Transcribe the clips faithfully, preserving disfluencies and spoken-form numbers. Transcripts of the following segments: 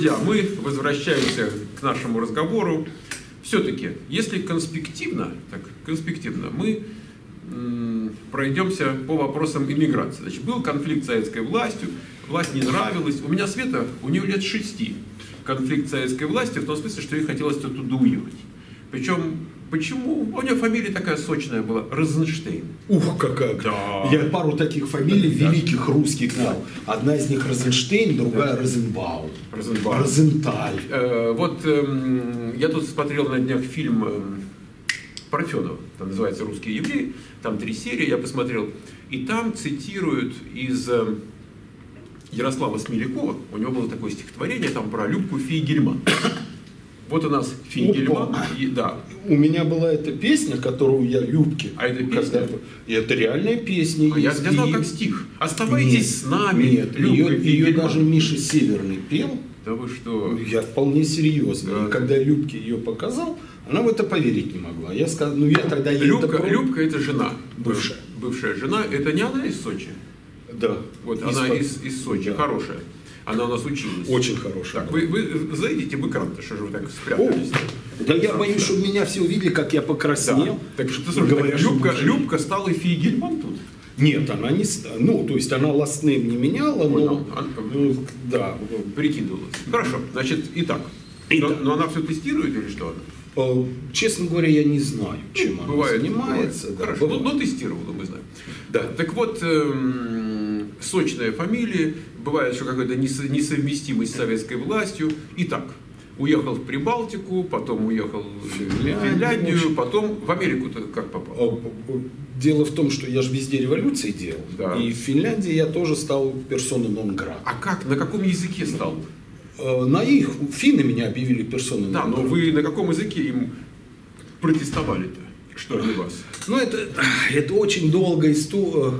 друзья, мы возвращаемся к нашему разговору. Все-таки, если конспективно, так, конспективно, мы м, пройдемся по вопросам иммиграции. Значит, был конфликт с советской властью, власть не нравилась. У меня Света, у нее лет шести конфликт с советской властью, в том смысле, что ей хотелось оттуда уехать. Причем, почему? У нее фамилия такая сочная была, Розенштейн. Ух, какая! Да. Я пару таких фамилий да, великих да. русских знал. Одна из них Розенштейн, другая да. Розенбаум. Розенбаум. Розенталь. Э, вот э, я тут смотрел на днях фильм э, Парфёнова, там называется «Русские евреи», там три серии, я посмотрел. И там цитируют из э, Ярослава Смелякова, у него было такое стихотворение там про Любку Фейгерман. Вот у нас Фингельман. Да. У меня была эта песня, которую я Любке. А это песня? Это реальная песня. А я сказал как стих. Оставайтесь нет, с нами. Нет, Любка, ее, ее даже Миша Северный пел. Да вы что? Я вполне серьезно. Да. И когда Любке ее показал, она в это поверить не могла. Я сказал, ну я тогда ей Любка, это... Любка это жена. Бывшая. Бывшая жена. Это не она из Сочи? Да. Вот из она из, из Сочи. Да. Хорошая. Она у нас училась. Очень хорошая. Так, вы, вы зайдите в экран-то, что же вы так спрятались. О, да я боюсь, что меня все увидели, как я покраснел. Да. Так что ты слушай, говорят, Любка, что Любка стала Фейгельман тут? Нет, она не стала. Ну, то есть она ластным не меняла, Ой, но... Она, ну, да. Прикидывалась. Хорошо, значит, и так. Но, но она все тестирует или что она? Честно говоря, я не знаю, чем ну, она бывает, занимается. Да, хорошо, бывает. Но, но тестировала, мы знаем. Да. Так вот... Эм... Сочная фамилия, бывает, что какая-то несовместимость с советской властью. Итак, уехал в Прибалтику, потом уехал в Финляндию, потом в Америку-то как попал? Дело в том, что я же везде революции делал, да. И в Финляндии я тоже стал персоной нон-грата. А как? На каком языке стал? На их, финны меня объявили персоной нон-грата. Да, но вы на каком языке им протестовали-то? Что для вас? Ну, это, это очень долгая история.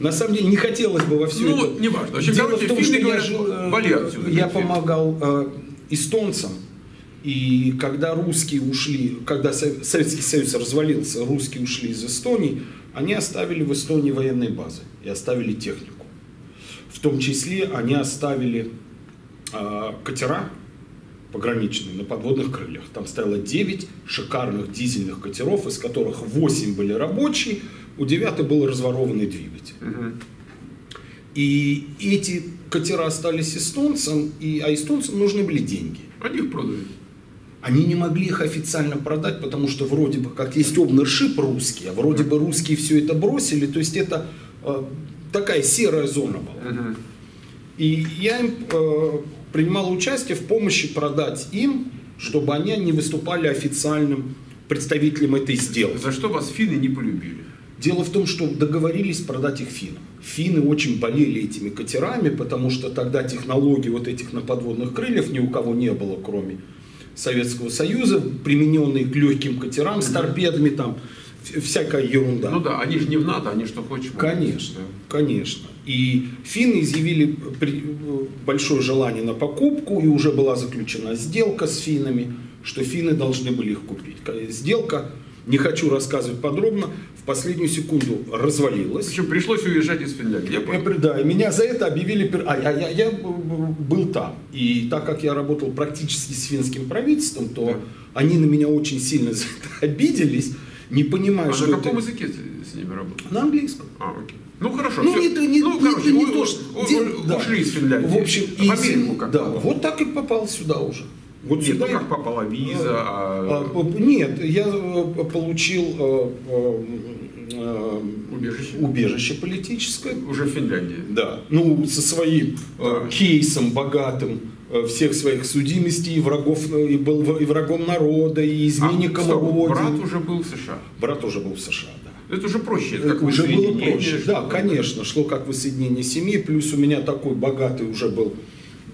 На самом деле, не хотелось бы во все ну, это... Ну, не важно. Общем, дело короче, в том, что я, жил, отсюда, я помогал э, эстонцам. И когда русские ушли, когда Советский Союз развалился, русские ушли из Эстонии, они оставили в Эстонии военные базы и оставили технику. В том числе они оставили э, катера пограничные, на подводных крыльях. Там стояло девять шикарных дизельных катеров, из которых восемь были рабочие, у девятой был разворованный двигатель. Угу. И эти катера остались эстонцам, и, а эстонцам нужны были деньги. Они их продали. Они не могли их официально продать, потому что вроде бы, как есть обнершип русский, а вроде бы русские все это бросили, то есть это э, такая серая зона была. Угу. И я им... Э, принимал участие в помощи продать им, чтобы они не выступали официальным представителем этой сделки. За что вас финны не полюбили? Дело в том, что договорились продать их финнам. Финны очень болели этими катерами, потому что тогда технологий вот этих на подводных крыльях ни у кого не было, кроме Советского Союза, примененные к легким катерам с торпедами, там всякая ерунда. Ну да, они же не в НАТО, они что хочешь. Конечно, конечно. И финны изъявили большое желание на покупку, и уже была заключена сделка с финнами, что финны должны были их купить. Сделка, не хочу рассказывать подробно, в последнюю секунду развалилась. Причем пришлось уезжать из Финляндии. Я да, и меня за это объявили... А я, я, я был там, и так как я работал практически с финским правительством, то да. они на меня очень сильно за это обиделись, не понимая, а что... А на каком это... языке ты с ними работал? На английском. А, окей. Ну хорошо, ну, это не, ну, не, короче, не то, что... Да. Ушли из Финляндии, в общем, в Америку как да, попал. Вот так и попал сюда уже. Вот нет, сюда ну, я... как попала виза? А... А, нет, я получил а, а, убежище. убежище политическое. Уже в Финляндии? Да, ну со своим да. кейсом богатым всех своих судимостей, и врагов, и был и врагом народа, и изменником а, Родины. Брат уже был в США? Брат уже был в США, да. Это уже проще. Это как уже было проще. Да, конечно, шло как воссоединение семьи. Плюс у меня такой богатый уже был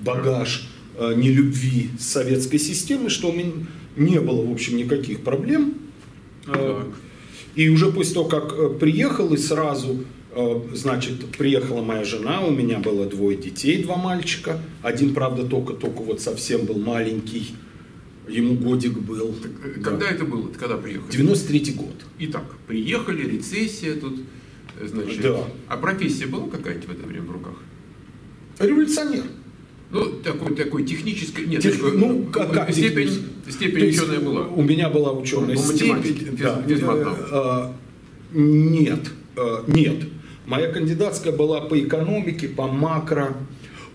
багаж э, нелюбви советской системы, что у меня не было, в общем, никаких проблем. Э, и уже после того, как приехал, и сразу, э, значит, приехала моя жена, у меня было двое детей, два мальчика. Один, правда, только-только вот совсем был маленький. Ему годик был. Так, да. Когда это было? Когда приехали? девяносто третий год. Итак, приехали, рецессия тут, значит. Да. А профессия была какая-то в это время в руках? Революционер. Ну, такой, такой технической, нет, Тех... такой, ну, как, как степень, степень ученая была. У меня была ученая степень. Да. А, нет, а, нет. Моя кандидатская была по экономике, по макро,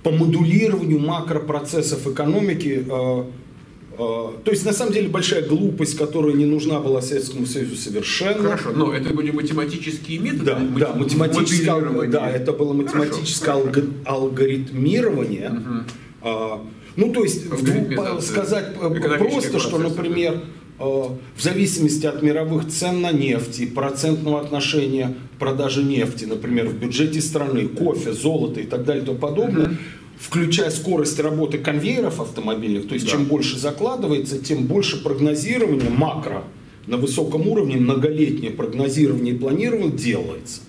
по модулированию макропроцессов экономики. А, а, то есть, на самом деле, большая глупость, которая не нужна была Советскому Союзу совершенно. Хорошо, но это были математические методы? Да, мат... да, математическое, да, это было математическое алго... алгоритмирование. Угу. А, ну, то есть, метод, сказать просто, что, например, в зависимости от мировых цен на нефть и процентного отношения продажи нефти, например, в бюджете страны, кофе, золото и так далее и тому подобное, mm-hmm. включая скорость работы конвейеров автомобильных, то есть да. чем больше закладывается, тем больше прогнозирование макро на высоком уровне, многолетнее прогнозирование и планирование делается.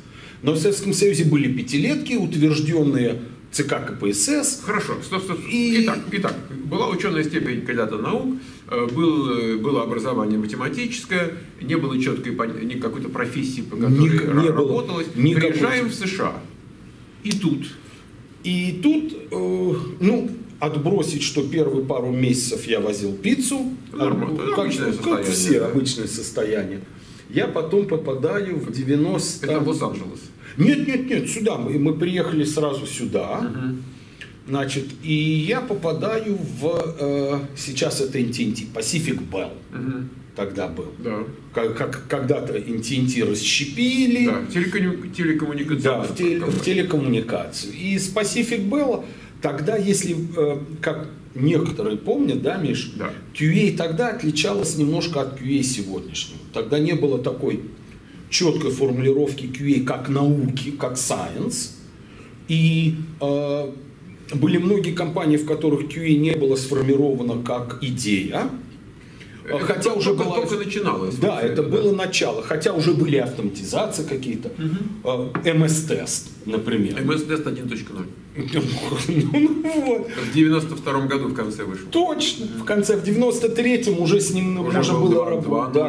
Но в Советском Союзе были пятилетки, утвержденные ЦК КПСС. Хорошо, стоп, стоп, стоп. И... Итак, итак, была ученая степень когда-то наук, был, было образование математическое, не было четкой какой-то профессии, по которой не, не работалось. Было. Приезжаем в США. И тут. И тут, э, ну, отбросить, что первые пару месяцев я возил пиццу. Нормально. От, как, ну, как все, да. обычное состояние. Я потом попадаю в девяностые... Это Лос-Анджелес. Нет, нет, нет, сюда. Мы, мы приехали сразу сюда. Uh-huh. Значит, и я попадаю в... Э, сейчас это эн ти эн ти, Pacific Bell. Uh-huh. Тогда был. Да. Как, как, когда-то эн ти эн ти расщепили. Да, телекомму... телекоммуникацию. Да, в, те... в телекоммуникацию. И с Pacific Bell тогда, если... Э, как некоторые помнят, да, Миш? Да. кью эй тогда отличалась немножко от кью эй сегодняшнего. Тогда не было такой... четкой формулировки кью эй как науки, как science. И э, были многие компании, в которых кью эй не было сформировано как идея. Это хотя только, уже была... только начиналось. Да, это да. было начало. Хотя уже были автоматизации какие-то. Угу. эм эс Test, например. эм эс Test один точка ноль. Ну вот. В девяносто втором году в конце вышел. Точно. В конце, в девяносто третьем уже с ним можно было работать.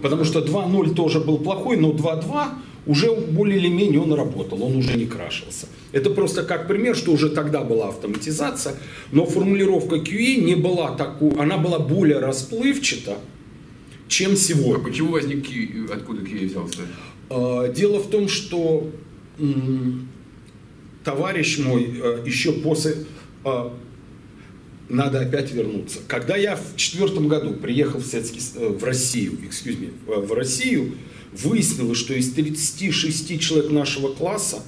Потому что два ноль тоже был плохой, но два два уже более или менее он работал, он уже не крашился. Это просто как пример, что уже тогда была автоматизация, но формулировка кью эй не была такой, она была более расплывчата, чем сегодня. А почему возник кью эй, откуда кью эй взялся? Дело в том, что товарищ мой еще после... Надо опять вернуться. Когда я в четвертом году приехал в, Советский, в Россию, excuse me, в Россию, выяснилось, что из тридцати шести человек нашего класса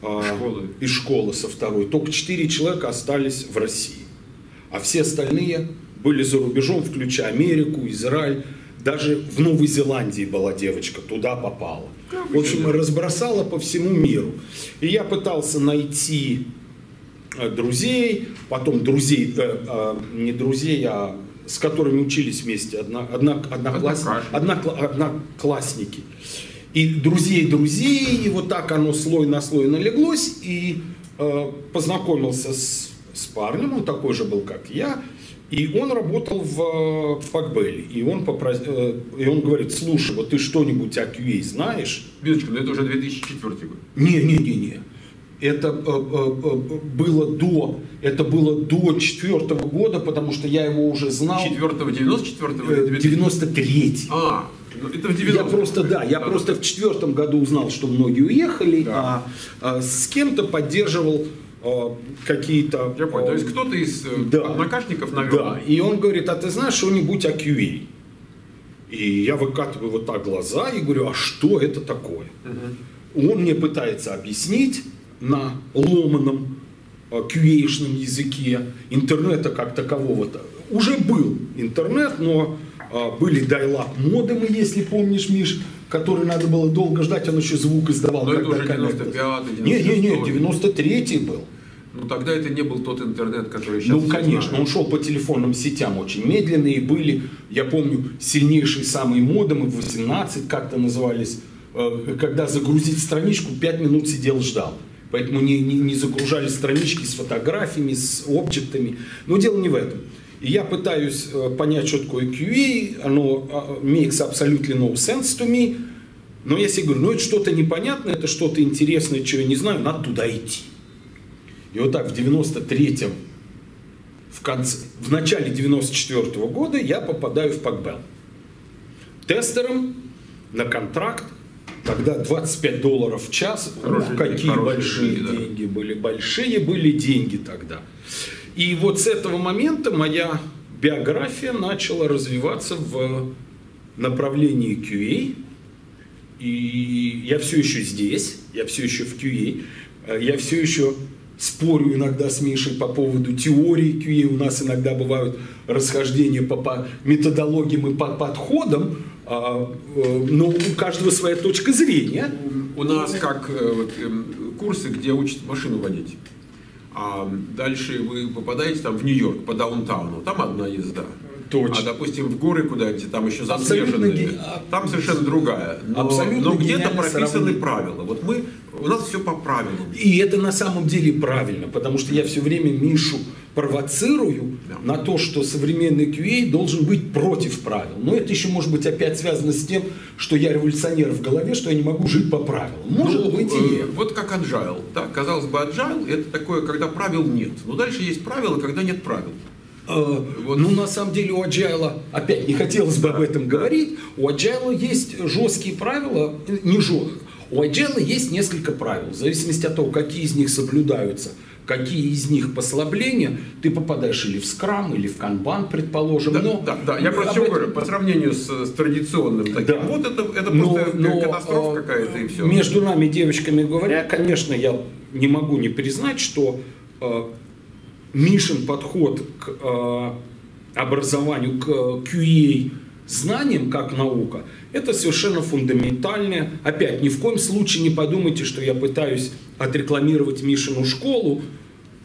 школы. Э, из школы со второй только четыре человека остались в России. А все остальные были за рубежом, включая Америку, Израиль. Даже в Новой Зеландии была девочка, туда попала. Как в общем, это? Разбросала по всему миру. И я пытался найти друзей, потом друзей, э, э, не друзей, а... с которыми учились вместе, одна, одна, однокласс, одна, одноклассники. И друзей друзей, и вот так оно слой на слой налеглось, и э, познакомился с, с парнем, он такой же был, как я, и он работал в, в Пакбеле, и он, попроз... э, и он говорит, слушай, вот ты что-нибудь о кью эй знаешь? Бедочка, но это уже две тысячи четвёртый год. Не-не-не-не. Это э, э, было до, это было до четвертого года, потому что я его уже знал. Четвертого, девяносто четвертого, девяносто третьего. Это в девяностом. Я просто да, я да. просто в четвертом году узнал, что многие уехали, да. а, а с кем-то поддерживал а, какие-то. Я понял. А, то есть кто-то из да, однокашников навел. Да. И он говорит, а ты знаешь что-нибудь о кью эй? И я выкатываю вот так глаза и говорю, а что это такое? Угу. Он мне пытается объяснить. На ломаном кью эй-шном языке, интернета как такового-то. Уже был интернет, но были дайлап модемы, если помнишь, Миш, который надо было долго ждать, он еще звук издавал. Но это уже девяносто пятый, девяносто шестой. Не, не, не, девяносто третий был. Ну тогда это не был тот интернет, который сейчас... Ну конечно, он шел по телефонным сетям очень медленно, и были, я помню, сильнейшие самые модемы, восемнадцать как-то назывались, когда загрузить страничку, пять минут сидел, ждал. Поэтому не, не, не загружали странички с фотографиями, с объектами. Но дело не в этом. И я пытаюсь понять, что такое кью эй. Оно makes absolutely no sense to me. Но я себе говорю, ну это что-то непонятное, это что-то интересное, чего я не знаю, надо туда идти. И вот так в девяносто третьем в, конце, в начале девяносто четвёртого года я попадаю в Пакбелл тестером на контракт, тогда двадцать пять долларов в час. Хорошие, ну, какие деньги, большие деньги, да. деньги были, большие были деньги тогда. И вот с этого момента моя биография начала развиваться в направлении кью эй. И я все еще здесь, я все еще в кью эй, я все еще спорю иногда с Мишей по поводу теории кью эй. У нас иногда бывают расхождения по, по методологиям и по подходам, но у каждого своя точка зрения. У нас как вот, курсы, где учат машину водить. А дальше вы попадаете там в Нью-Йорк по даунтауну, там одна езда. Точно. А допустим в горы куда-нибудь, там еще заснеженные, ге... там совершенно другая. Но, но где-то прописаны сравнение. правила. Вот мы, у нас все по правилам. И это на самом деле правильно, потому что я все время Мишу провоцирую да. на то, что современный кью эй должен быть против правил. Но это еще может быть опять связано с тем, что я революционер в голове, что я не могу жить по правилам. Может ну, быть и нет. Вот как agile. Да? Казалось бы, agile это такое, когда правил нет. Но дальше есть правила, когда нет правил. Э, вот. Ну, на самом деле у Agile, опять не хотелось бы об этом говорить, у Agile есть жесткие правила, не жесткие, у Agile есть несколько правил, в зависимости от того, какие из них соблюдаются, какие из них послабления, ты попадаешь или в скрам, или в канбан, предположим. Да, но, да, да. Я просто этом... говорю, по сравнению с, с традиционным таким, да. вот это, это но, просто но, катастрофа а, какая-то и все. Между нами, девочками говоря, конечно, я не могу не признать, что... Мишин подход к э, образованию, к кью эй знаниям, как наука, это совершенно фундаментальное. Опять, ни в коем случае не подумайте, что я пытаюсь отрекламировать Мишину школу.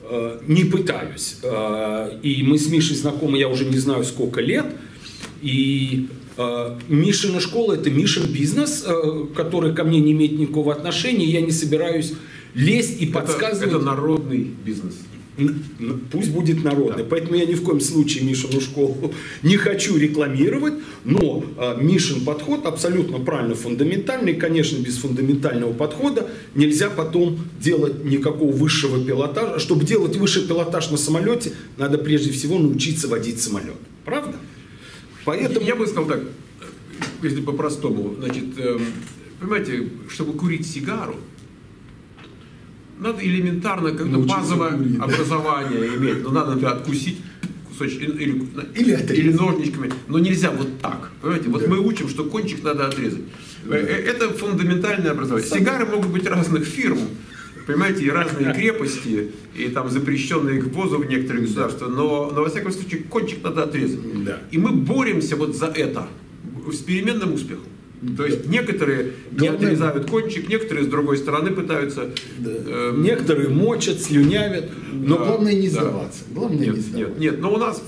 Э, не пытаюсь. Э, и мы с Мишей знакомы, я уже не знаю сколько лет. И э, Мишина школа – это Мишин бизнес, э, который ко мне не имеет никакого отношения. Я не собираюсь лезть и это, подсказывать. Это народный бизнес. Пусть будет народный. Да. Поэтому я ни в коем случае Мишину школу не хочу рекламировать, но э, Мишин подход абсолютно правильно фундаментальный. Конечно, без фундаментального подхода нельзя потом делать никакого высшего пилотажа. Чтобы делать высший пилотаж на самолете, надо прежде всего научиться водить самолет. Правда? Поэтому... Я бы сказал так, если по-простому. Значит, э, понимаете, чтобы курить сигару, надо элементарно, когда базовое курить, образование да. иметь, но надо, например, откусить кусочек или, или, или ножничками, но нельзя вот так, понимаете, вот да. мы учим, что кончик надо отрезать, да. это фундаментальное образование. Сам... Сигары могут быть разных фирм, понимаете, и разные крепости, и там запрещенные к ввозу в некоторых государствах, но, но во всяком случае кончик надо отрезать, да. и мы боремся вот за это с переменным успехом. То есть некоторые не отрезают кончик, некоторые с другой стороны пытаются... Да. Э, некоторые мочат, слюнявят, но да, главное не сдаваться. Да. Главное нет, не сдаваться. Нет, нет, но у нас,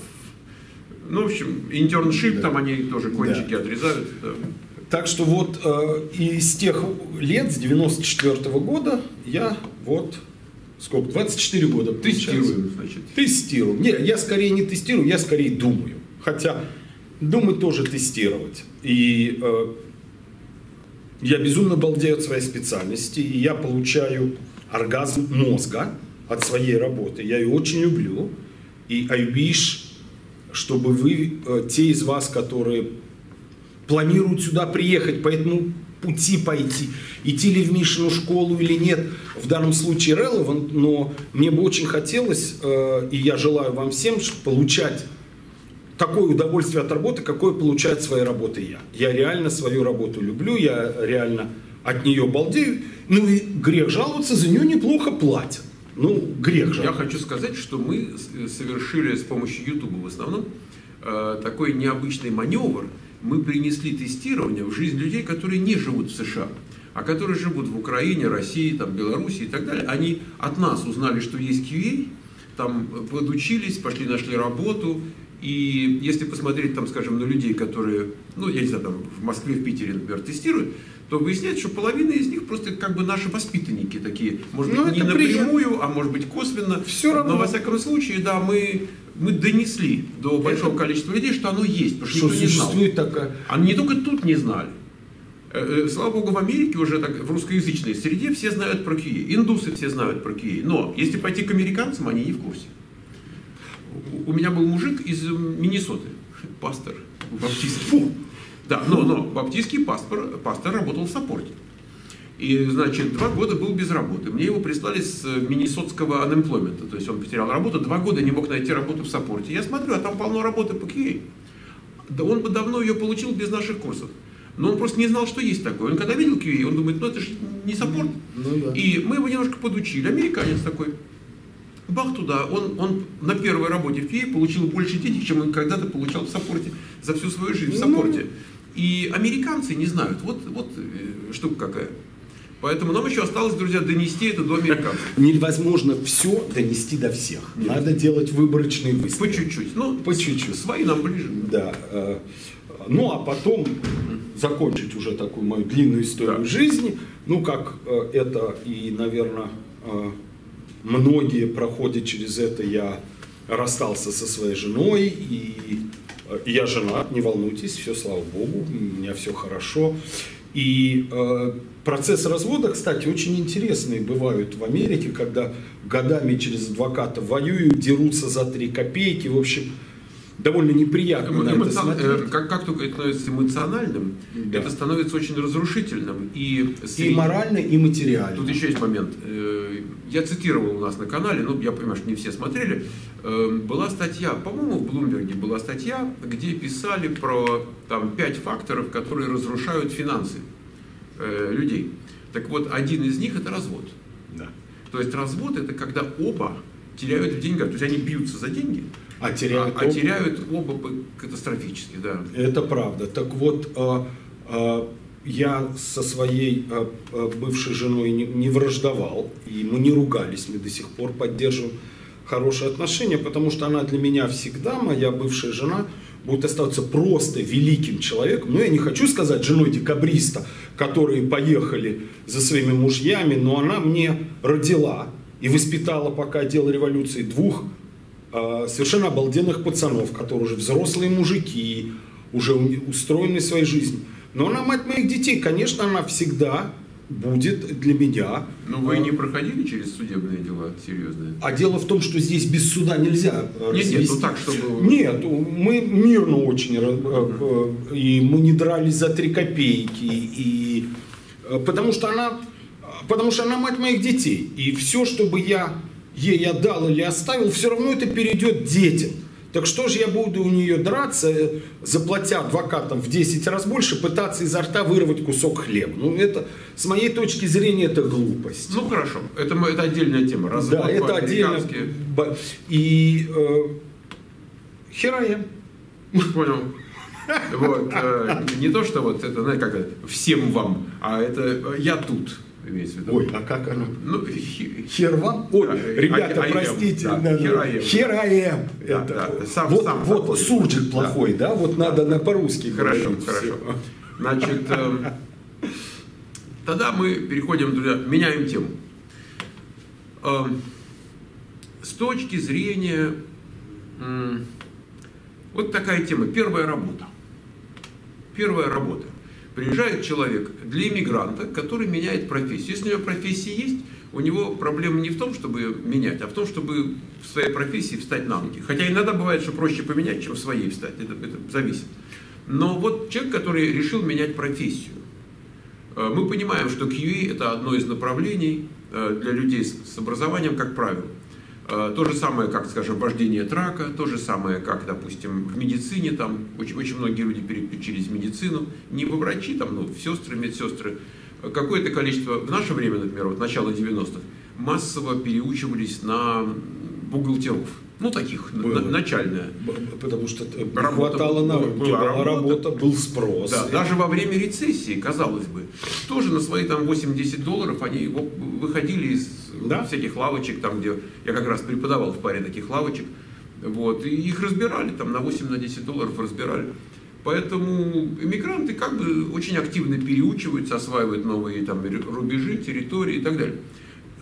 ну, в общем, интерншип, да. там они тоже кончики да. отрезают. Да. Так что вот э, из тех лет, с девяносто четвёртого года, я вот... Сколько? двадцать четыре года. Тестирую, значит. Тестирую. Нет, я скорее не тестирую, я скорее думаю. Хотя думать тоже тестировать. И... Э, я безумно балдею от своей специальности, и я получаю оргазм мозга от своей работы. Я ее очень люблю. И I wish, чтобы вы, те из вас, которые планируют сюда приехать, по этому пути пойти, идти ли в Мишину школу или нет, в данном случае relevant, но мне бы очень хотелось, и я желаю вам всем получать такое удовольствие от работы, какое получает своей работы я. Я реально свою работу люблю, я реально от нее балдею. Ну и грех жаловаться, за нее неплохо платят. Ну, грех жаловаться. Я хочу сказать, что мы совершили с помощью YouTube в основном э, такой необычный маневр. Мы принесли тестирование в жизнь людей, которые не живут в США, а которые живут в Украине, России, там, Беларуси и так далее. Они от нас узнали, что есть кью эй, там подучились, пошли, нашли работу. И если посмотреть, там, скажем, на людей, которые, ну, я не знаю, там, в Москве, в Питере, например, тестируют, то выясняется, что половина из них просто как бы наши воспитанники такие. Может быть, не напрямую, а может быть, косвенно. Все равно. Но, во всяком случае, да, мы, мы донесли до большого количества людей, что оно есть, потому что никто не знал. Существует такая... Они не только тут не знали. Слава богу, в Америке уже так, в русскоязычной среде все знают про кью эй. Индусы все знают про кью эй. Но если пойти к американцам, они не в курсе. у меня был мужик из Миннесоты, пастор баптистский. Да, но, но баптистский пастор, пастор работал в саппорте. И, значит, два года был без работы. Мне его прислали с миннесотского анэмплоймента. То есть он потерял работу, два года не мог найти работу в саппорте. Я смотрю, а там полно работы по кью эй. Да он бы давно ее получил без наших курсов. Но он просто не знал, что есть такое. Он когда видел кью эй, он думает, ну это же не саппорт. Ну, да. И мы его немножко подучили. Американец такой. Бах туда. Он, он на первой работе в кью эй получил больше денег, чем он когда-то получал в саппорте. За всю свою жизнь в саппорте. И американцы не знают. Вот, вот штука какая. Поэтому нам еще осталось, друзья, донести это до американцев. Невозможно все донести до всех. Нет. Надо делать выборочные выстрелы. По чуть-чуть. Ну, по чуть-чуть. Свои нам ближе. Да. Ну, а потом закончить уже такую мою длинную историю, да, жизни. Ну, как это и, наверное, многие проходят через это. Я расстался со своей женой. И я женат, не волнуйтесь. Все, слава богу, у меня все хорошо. И э, процесс развода, кстати, очень интересные бывают в Америке, когда годами через адвоката воюют, дерутся за три копейки, в общем, довольно неприятно. Эмо, на это смотреть. Как, как только это становится эмоциональным, да, это становится очень разрушительным. И, среди... и морально, и материально. Тут еще есть момент. Я цитировал у нас на канале, ну, я понимаю, что не все смотрели, была статья, по-моему, в Блумберге была статья, где писали про там пять факторов, которые разрушают финансы э, людей. Так вот, один из них – это развод. Да. То есть развод – это когда оба теряют в деньгах, то есть они бьются за деньги, а теряют, а, а теряют оба катастрофически. Да. Это правда. Так вот, э, э, я со своей э, э, бывшей женой не, не враждовал, и мы не ругались, мы до сих пор поддерживаем хорошие отношения, потому что она для меня всегда, моя бывшая жена, будет оставаться просто великим человеком. Ну, я не хочу сказать женой декабриста, которые поехали за своими мужьями, но она мне родила и воспитала, пока делала революции, двух э, совершенно обалденных пацанов, которые уже взрослые мужики, уже устроены своей жизнью. Но она мать моих детей, конечно, она всегда... будет для меня. Но вы не проходили через судебные дела серьезные? А дело в том, что здесь без суда нельзя развести. Нет, нет, ну так, чтобы... Нет, мы мирно очень, и мы не дрались за три копейки, и... потому что она, потому что она мать моих детей, и все, что бы я ей отдал или оставил, все равно это перейдет детям. Так что же я буду у нее драться, заплатя адвокатам в десять раз больше, пытаться изо рта вырвать кусок хлеба? Ну, это, с моей точки зрения, это глупость. Ну, хорошо. Это, это отдельная тема. Развод, да, это отдельно. И э, хера я. Понял. Вот. Э, не то, что вот это, знаете, как это, всем вам, а это я тут. Ой, а как оно? Ну, хер вам? Ой, да, ребята, I, I простите. Am, да, хер аэм. Да, да, вот сам вот сурджик да. плохой, да? Вот да. надо на по-русски. Хорошо, говорить. Хорошо. Значит, э, тогда мы переходим, друзья, меняем тему. Э, с точки зрения... Э, вот такая тема. Первая работа. Первая работа. Приезжает человек для иммигранта, который меняет профессию. Если у него профессия есть, у него проблема не в том, чтобы менять, а в том, чтобы в своей профессии встать на ноги. Хотя иногда бывает, что проще поменять, чем в своей встать. Это, это зависит. Но вот человек, который решил менять профессию. Мы понимаем, что кью эй – это одно из направлений для людей с образованием, как правило. То же самое, как, скажем, вождение трака, то же самое, как, допустим, в медицине, там очень, очень многие люди переключились в медицину, не во врачи, там, ну, в сестры, медсестры. Какое-то количество, в наше время, например, вот начало девяностых, массово переучивались на бухгалтеров. Ну, таких, на, начальная. Потому что работа, хватало на была работа, работа, был спрос. Да, и... Даже во время рецессии, казалось бы, тоже на свои там восемьдесят долларов они выходили из да? всяких лавочек, там, где я как раз преподавал в паре таких лавочек. Вот, и их разбирали, там на восемь-десять долларов разбирали. Поэтому иммигранты как бы очень активно переучиваются, осваивают новые там рубежи, территории и так далее.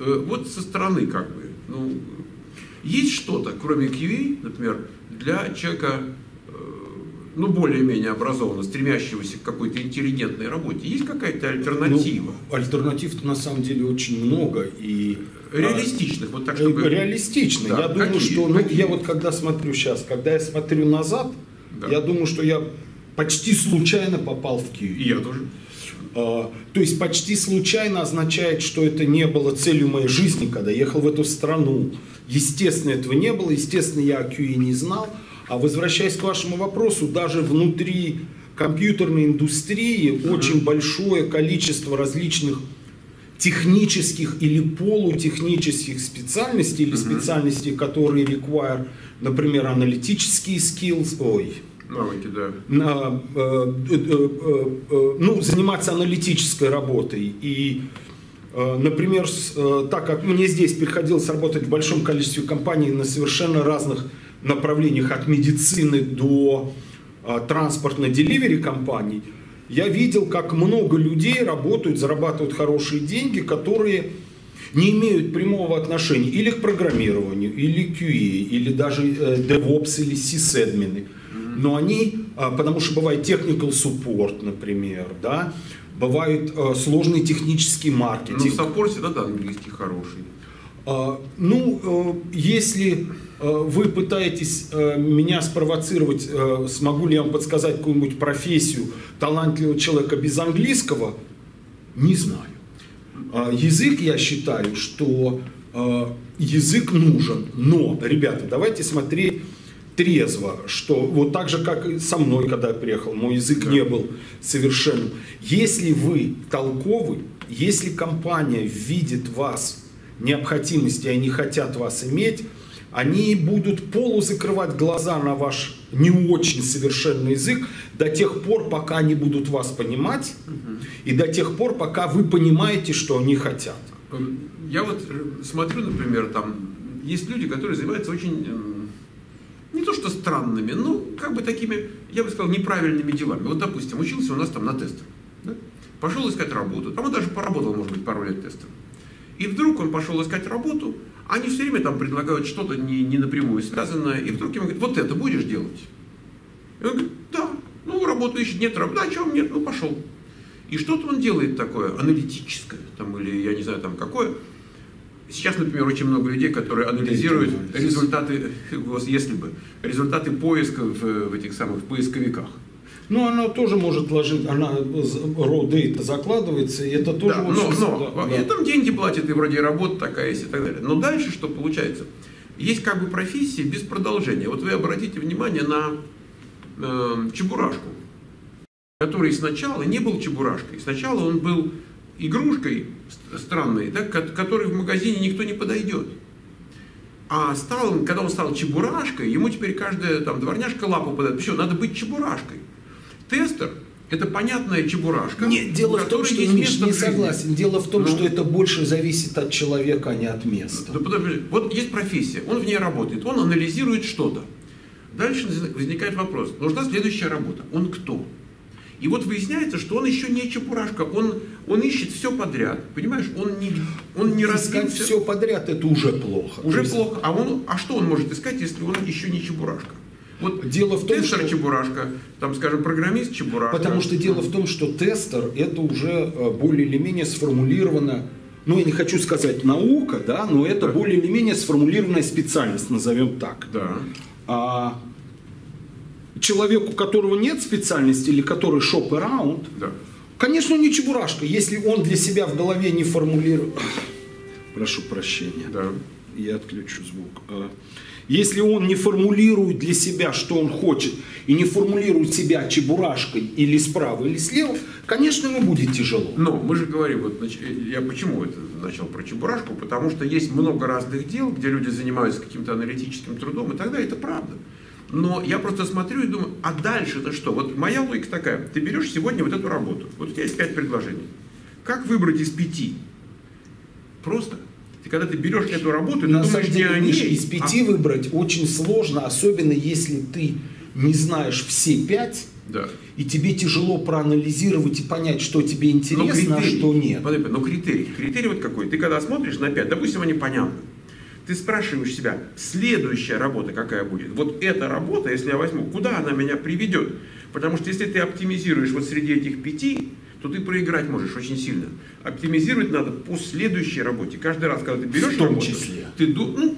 Вот со стороны как бы. Ну, есть что-то, кроме кью эй, например, для человека ну, более-менее образованного, стремящегося к какой-то интеллигентной работе, есть какая-то альтернатива? Ну, альтернатив на самом деле очень много. И реалистичных, а, вот так, чтобы... Реалистичных. Да. Я думаю, какие? Что... Ну, какие? Я вот когда смотрю сейчас, когда я смотрю назад, да. я думаю, что я почти случайно попал в Киев. И я тоже. А, то есть почти случайно означает, что это не было целью моей жизни, когда я ехал в эту страну. Естественно, этого не было. Естественно, я о Кьюи не знал. А возвращаясь к вашему вопросу, даже внутри компьютерной индустрии [S2] Uh-huh. [S1] Очень большое количество различных технических или полутехнических специальностей, или [S2] Uh-huh. [S1] Специальностей, которые require, например, аналитические skills, ой, навыки, да. на, э, э, э, ну, заниматься аналитической работой. И, э, например, с, э, так как мне здесь приходилось работать в большом количестве компаний на совершенно разных направлениях, от медицины до а, транспортной деливери компаний, я видел, как много людей работают, зарабатывают хорошие деньги, которые не имеют прямого отношения или к программированию, или к кью и, или даже э, DevOps или сисэдмины. Но они, а, потому что бывает technical support, например, да, бывают э, сложный технический маркетинг. Ну, в саппорте, да, да, английский хороший. А, ну, э, если... Вы пытаетесь меня спровоцировать, смогу ли я вам подсказать какую-нибудь профессию талантливого человека без английского? Не знаю. Язык, я считаю, что язык нужен. Но, ребята, давайте смотреть трезво, что вот так же, как и со мной, когда я приехал, мой язык не был совершенным. Если вы толковый, если компания видит вас необходимость, и они хотят вас иметь, они будут полузакрывать глаза на ваш не очень совершенный язык до тех пор, пока они будут вас понимать, угу. и до тех пор, пока вы понимаете, что они хотят. Я вот смотрю, например, там есть люди, которые занимаются очень, не то что странными, но как бы такими, я бы сказал, неправильными делами. Вот, допустим, учился у нас там на тестах, да? Пошел искать работу, там он даже поработал, может быть, пару лет тестом. И вдруг он пошел искать работу, они все время там предлагают что-то не, не напрямую связанное, и вдруг ему говорят, вот это будешь делать? И он говорит, да, ну работу ищет, нет работы, да, чего нет, ну пошел. И что-то он делает такое, аналитическое, там, или я не знаю там какое. Сейчас, например, очень много людей, которые анализируют результаты, если бы, результаты поиска в, в этих самых поисковиках. Ну, она тоже может ложить, она raw data закладывается, и это тоже... Да, но, но да, да. там деньги платят, и вроде работа такая есть, и так далее. Но дальше что получается? Есть как бы профессии без продолжения. Вот вы обратите внимание на э, Чебурашку, который сначала не был Чебурашкой. Сначала он был игрушкой странной, да, к которой в магазине никто не подойдет. А стал он, когда он стал Чебурашкой, ему теперь каждая там дворняжка лапу подает. Все, надо быть Чебурашкой. Тестер – это понятная чебурашка. Нет, дело в том, что я не согласен. Дело в том, ну, что это больше зависит от человека, а не от места. Да, подожди. Вот есть профессия, он в ней работает, он анализирует что-то. Дальше возникает вопрос, нужна следующая работа. Он кто? И вот выясняется, что он еще не чебурашка, он, он ищет все подряд, понимаешь? Он не, он не раскинет все подряд, это уже плохо. Уже есть... плохо. А, он, а что он может искать, если он еще не чебурашка? Вот дело в том, тестер что... Чебурашка, там, скажем, программист Чебурашка. Потому что дело в том, что тестер это уже более или менее сформулировано, ну я не хочу сказать наука, да, но это да. более или менее сформулированная специальность, назовем так. Да. А человеку, у которого нет специальности или который shop around, да. конечно, не Чебурашка, если он для себя в голове не формулирует. Прошу прощения. Да. Я отключу звук. Если он не формулирует для себя, что он хочет, и не формулирует себя чебурашкой или справа, или слева, конечно, ему будет тяжело. Но мы же говорим, вот я почему это начал про чебурашку, потому что есть много разных дел, где люди занимаются каким-то аналитическим трудом, и так далее, это правда. Но я просто смотрю и думаю, а дальше-то что? Вот моя логика такая, ты берешь сегодня вот эту работу, вот у тебя есть пять предложений. Как выбрать из пяти? Просто. Когда ты берешь эту работу, ты на думаешь не о ней. Из пяти а... выбрать очень сложно, особенно если ты не знаешь все пять, да. и тебе тяжело проанализировать и понять, что тебе интересно, критерий, а что нет. Но критерий, критерий вот какой. Ты когда смотришь на пять, допустим, они понятны. ты спрашиваешь себя, следующая работа какая будет? Вот эта работа, если я возьму, куда она меня приведет? Потому что если ты оптимизируешь вот среди этих пяти, то ты проиграть можешь очень сильно. Оптимизировать надо по следующей работе. Каждый раз, когда ты берешь работу, ты думаешь...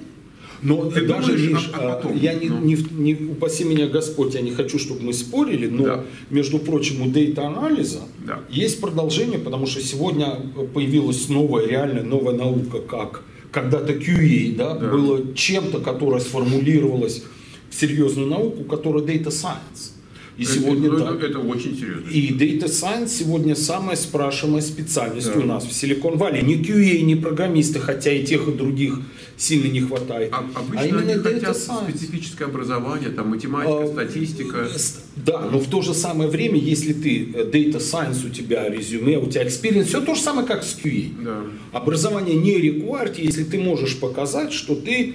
Но ты даже думаешь, лишь, а, а потом, я не, не, не, упаси меня Господь, я не хочу, чтобы мы спорили, но, да. между прочим, у дейта-анализа да. есть продолжение, потому что сегодня появилась новая, реально новая наука, как когда-то кью и, да, да. было чем-то, которое сформулировалось в серьезную науку, которая Data Science. И это, сегодня ну, да. это, это очень серьезно. И Data Science сегодня самая спрашиваемая специальность да. у нас в Силикон-Валли. Не кью и, не программисты, хотя и тех, и других сильно не хватает. А, обычно а именно они хотят специфическое образование, там, математика, а, статистика. Да, но в то же самое время, если ты Data Science, у тебя резюме, у тебя experience, все то же самое, как с кью и. Да. Образование не required, если ты можешь показать, что ты...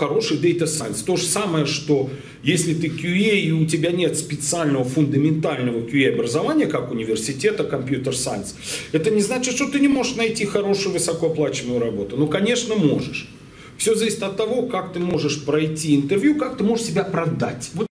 хороший Data Science. То же самое, что если ты кью и и у тебя нет специального фундаментального кью и образования, как университета, компьютер Science, это не значит, что ты не можешь найти хорошую высокооплачиваемую работу. Ну, конечно, можешь. Все зависит от того, как ты можешь пройти интервью, как ты можешь себя продать. Вот